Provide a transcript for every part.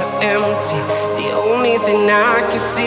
so empty. The only thing I can see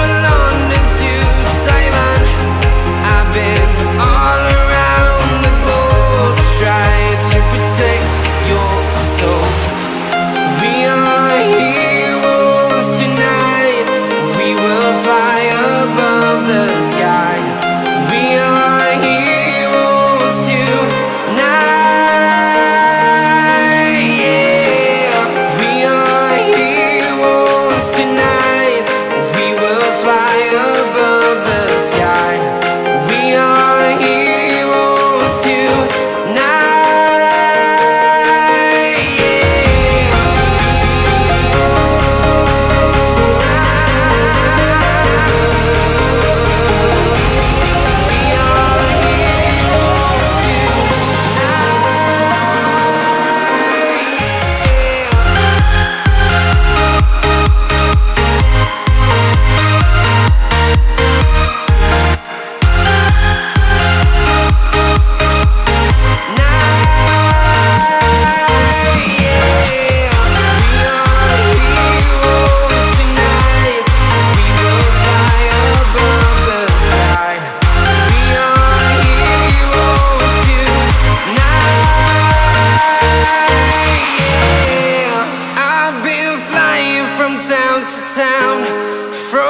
From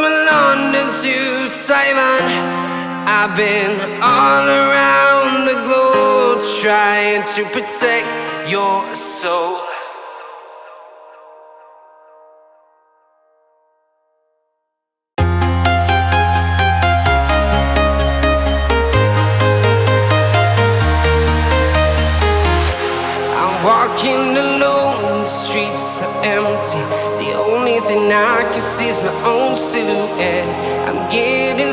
London to Taiwan, I've been all around the globe trying to protect your soul. I'm walking alone, the streets are empty. The only thing I can see is my own silhouette. I'm getting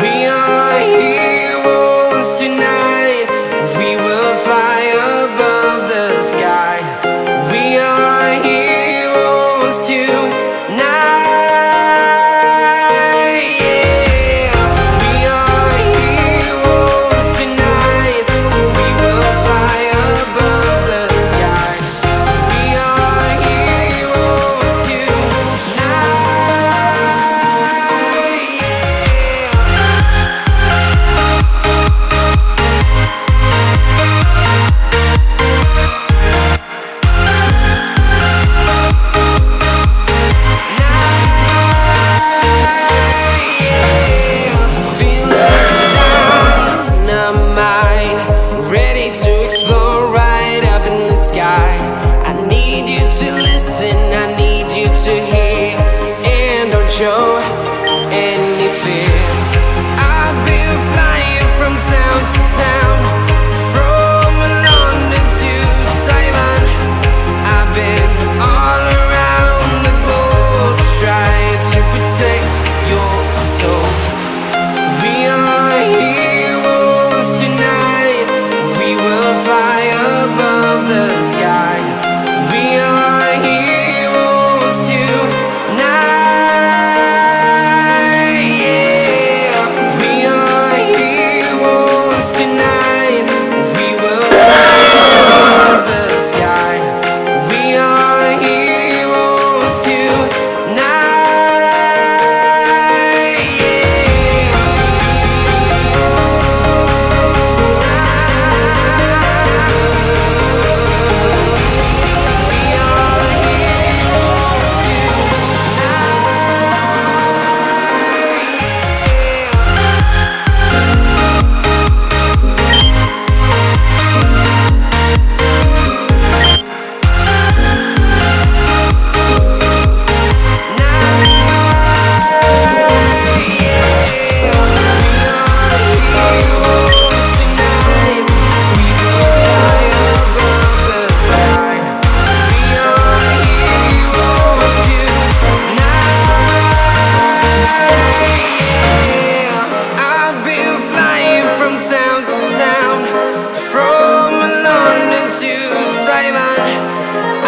We are heroes tonight.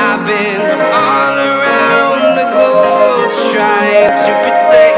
I've been all around the globe trying to protect